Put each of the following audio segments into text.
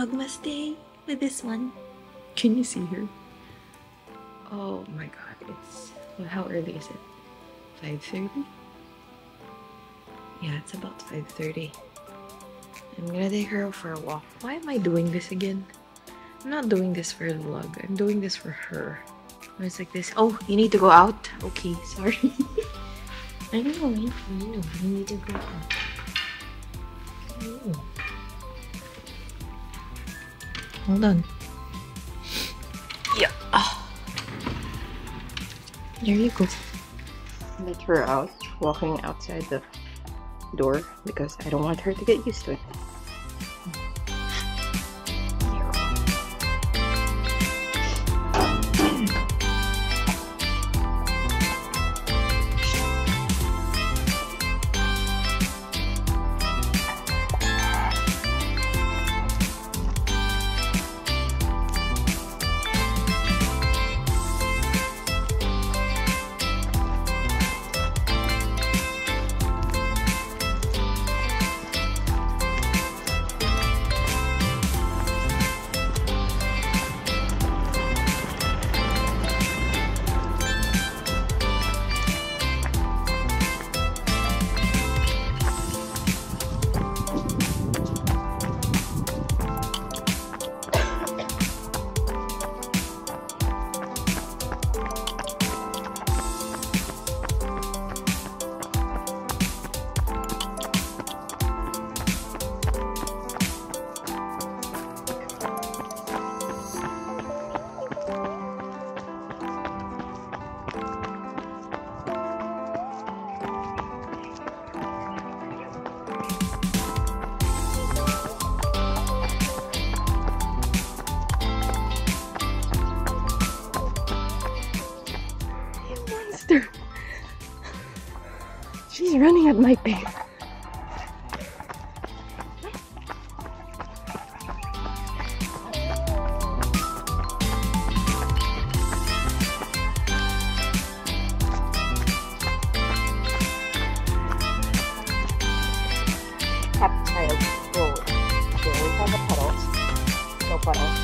Wagma's Day with this one. Can you see her? Oh my god, it's... Well, how early is it? 5:30? Yeah, it's about 5:30. I'm gonna take her for a walk. Why am I doing this again? I'm not doing this for the vlog. I'm doing this for her. When it's like this. Oh, you need to go out? Okay, sorry. I don't know, you need to go out. Oh. Hold on. Yeah. Oh. There you go. Let her out, walking outside the door because I don't want her to get used to it. She's running at my pace. Tap child, roll. Roll on the puddles. No puddles.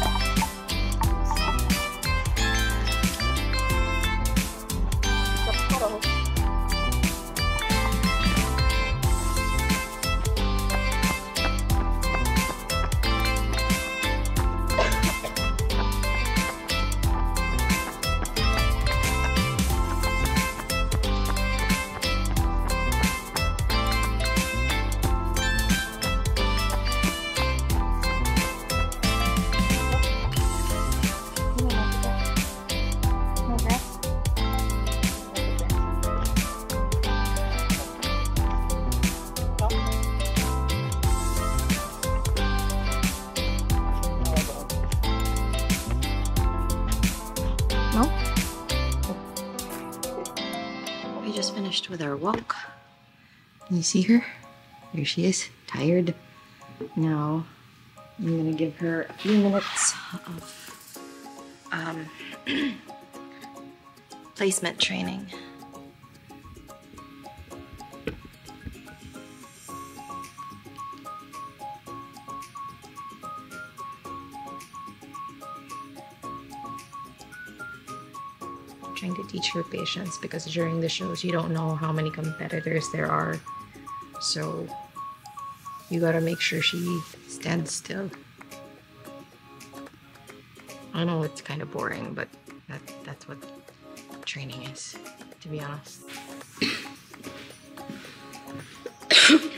We just finished with our walk. You see her? There she is, tired. Now I'm gonna give her a few minutes of placement training. Trying to teach her patience because during the shows you don't know how many competitors there are, so you gotta make sure she stands still. I know it's kind of boring, but that's what training is, to be honest.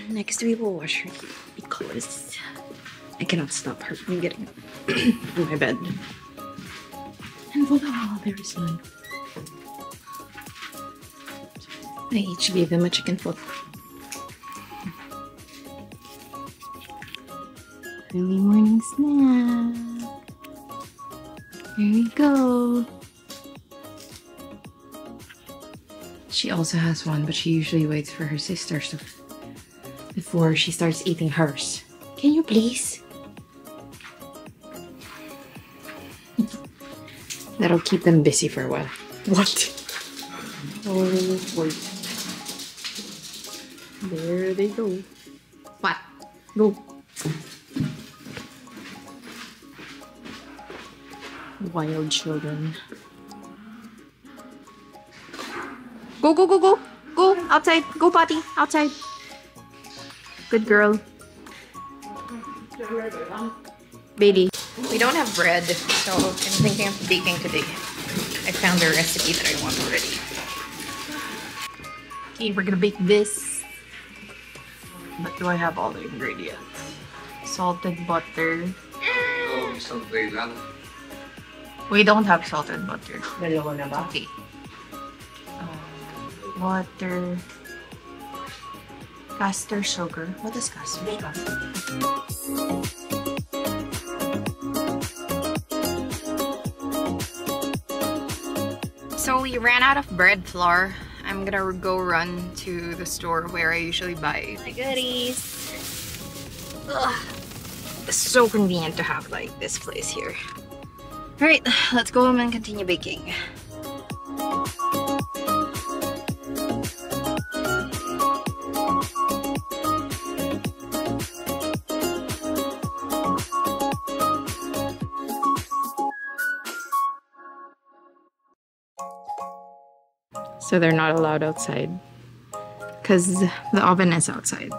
Next we will wash her teeth because I cannot stop her from getting in my bed. And voila, there is one. I each gave him a chicken foot. Early morning snack. There we go. She also has one, but she usually waits for her sister before she starts eating hers. Can you please? That'll keep them busy for a while. What? Oh, wait. There they go. What? Go. wild children. Go, go, go, go! Go outside! Go potty! Outside! Good girl. Baby. We don't have bread, so I'm thinking of baking today. I found a recipe that I want already. Okay, we're gonna bake this. But do I have all the ingredients? Salted butter. We don't have salted butter. Okay. Water. Caster sugar. What is caster sugar? So we ran out of bread flour. I'm gonna go run to the store where I usually buy my goodies. Ugh. It's so convenient to have like this place here. Alright, let's go home and continue baking. So they're not allowed outside because the oven is outside.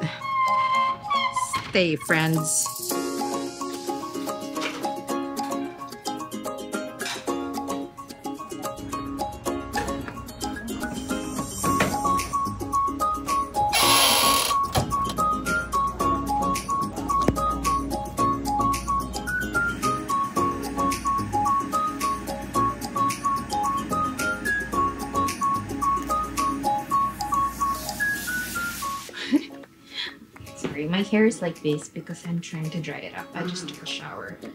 Stay friends. My hair is like this because I'm trying to dry it up. I just took a shower. I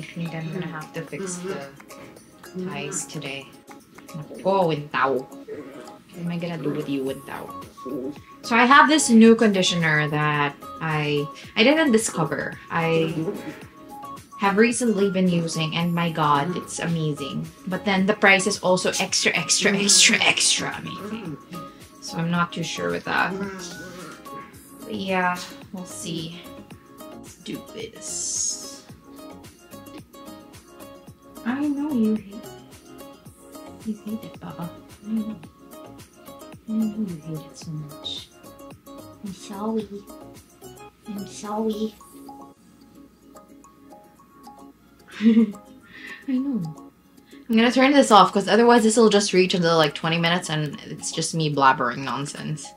think I'm gonna have to fix the ties today. Oh, with tao. What am I gonna do with you with tao? So I have this new conditioner that I didn't discover. I have recently been using, and my god, it's amazing. But then the price is also extra amazing. So I'm not too sure with that. But yeah, we'll see. Let's do this. I know you hate it, Baba. I know you hate it so much. I'm sorry. I know. I'm gonna turn this off because otherwise this will just reach until like 20 minutes and it's just me blabbering nonsense.